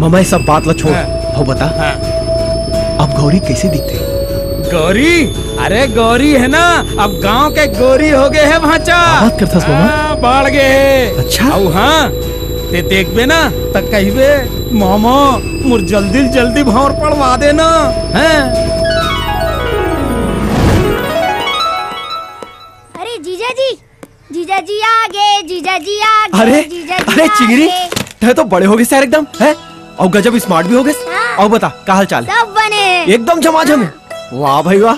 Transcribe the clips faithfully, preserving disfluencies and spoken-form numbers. मामा ये सब बात ला छोड़, वो बता अब गौरी कैसे दिखते? गौरी, अरे गौरी है ना, अब गांव के गौरी हो गए है भाचा। बात करता है मामा? बाढ़ गए है। अच्छा? आओ हाँ, ते देखबे ना तक कहिबे मामा मुर जल्दी जल्दी भौर पड़वा देना है। जीजा आगे, जीजा जी आगे, अरे जीजा जी अरे चिंगरी तू तो बड़े हो गए यार एकदम है, और गजब स्मार्ट भी हो गए। हाँ। और बता क्या हाल चाल? सब बने एकदम झमाझम है। हाँ। वाह भाई वाह।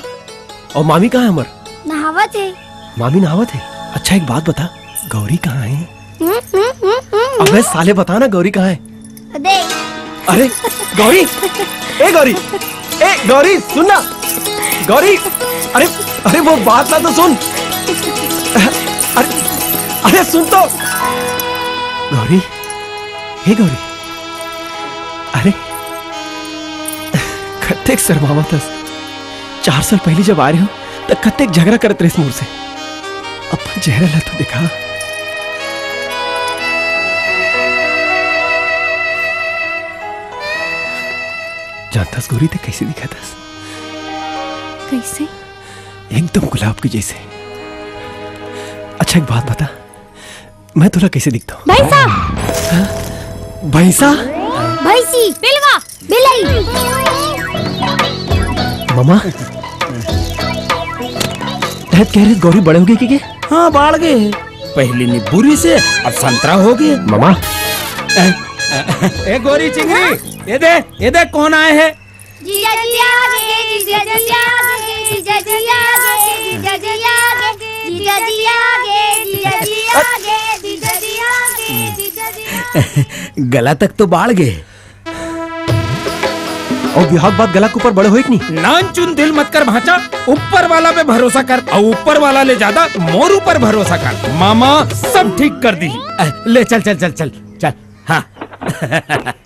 और मामी कहाँ है? अमर नहावत है। मामी नहावत है? अच्छा एक बात बता, गौरी कहाँ है? हुँ, हुँ, हुँ, हुँ, अबे साले बता ना गौरी कहाँ है। अरे गौरी, ए गौरी, ए गौरी सुन ना गौरी, अरे अरे वो बात ना तो सुन, अरे सुन तो गौरी, हे गौरी, अरे कत्तेक शर्मावा तस, चार साल पहले जब आ रहे हो तब कत्तेक झगड़ा करत रहे मोर से, अपन चेहरा ला तो दिखा। जानतास गौरी ते कैसे दिखातास? कैसे? एकदम गुलाब की जैसे। अच्छा एक बात बता, मैं तुला कैसे दिखता हूँ? भैंसा, भैंसा, भैंसी, बिलवा, बिलाई। मामा, तहत कह रहे गौरी बड़े हो गए कि क्या? हाँ बाढ़ गए, पहले निबूरी से अब संतरा हो गए। मामा, ए गौरी चिंगरी, ये दे, ये दे कौन आए हैं? जीजा जी आ गए, जीजा जी आ गए, जीजा जी आ गए, जीजा जी आ गए, जीजा जी आ गए। गला तक तो बाढ़ गए, और विभाग बात गला के ऊपर बड़े हो नहीं। नान चुन दिल मत कर भाचा, ऊपर वाला पे भरोसा कर, और ऊपर वाला ले ज्यादा मोर ऊपर भरोसा कर, मामा सब ठीक कर दी। ले चल चल चल चल चल। हाँ।